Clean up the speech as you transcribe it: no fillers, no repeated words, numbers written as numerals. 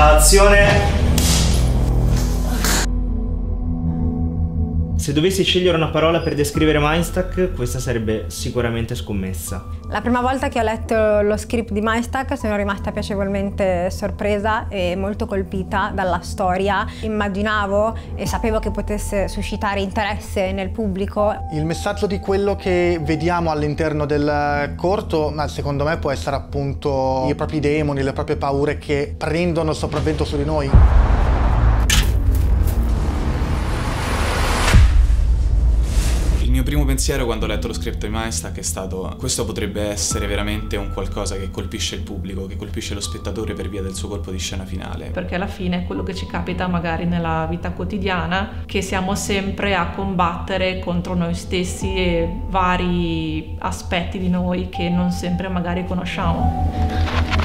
Azione! Se dovessi scegliere una parola per descrivere Mindstack, questa sarebbe sicuramente scommessa. La prima volta che ho letto lo script di Mindstack sono rimasta piacevolmente sorpresa e molto colpita dalla storia. Immaginavo e sapevo che potesse suscitare interesse nel pubblico. Il messaggio di quello che vediamo all'interno del corto, ma secondo me può essere appunto i propri demoni, le proprie paure che prendono il sopravvento su di noi. Il primo pensiero quando ho letto lo script di Mindstack è stato: questo potrebbe essere veramente un qualcosa che colpisce il pubblico, che colpisce lo spettatore per via del suo colpo di scena finale. Perché alla fine è quello che ci capita magari nella vita quotidiana, che siamo sempre a combattere contro noi stessi e vari aspetti di noi che non sempre magari conosciamo.